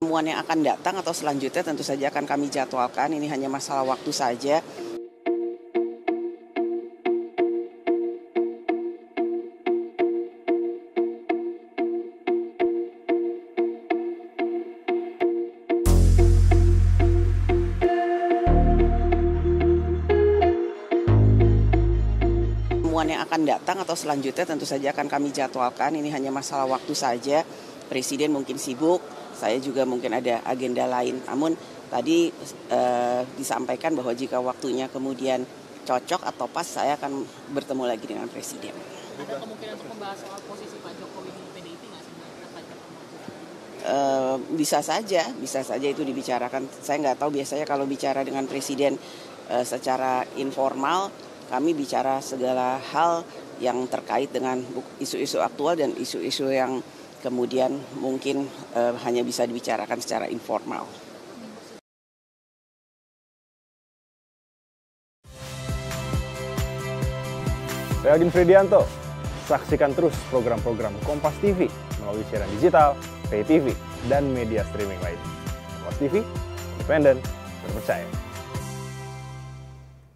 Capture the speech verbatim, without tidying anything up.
Temuan yang akan datang atau selanjutnya tentu saja akan kami jadwalkan, ini hanya masalah waktu saja. Temuan yang akan datang atau selanjutnya tentu saja akan kami jadwalkan, ini hanya masalah waktu saja. Presiden mungkin sibuk, saya juga mungkin ada agenda lain. Namun tadi eh, disampaikan bahwa jika waktunya kemudian cocok atau pas, saya akan bertemu lagi dengan Presiden. Ada kemungkinan untuk membahas soal posisi Pak Jokowi di P D I P nggak sih? Eh, bisa saja, bisa saja itu dibicarakan. Saya nggak tahu, biasanya kalau bicara dengan Presiden eh, secara informal, kami bicara segala hal yang terkait dengan isu-isu aktual dan isu-isu yang kemudian mungkin eh, hanya bisa dibicarakan secara informal. Reyadin Fridianto, saksikan terus program-program Kompas T V melalui siaran digital, pay T V, dan media streaming lain. Kompas T V, independen, terpercaya.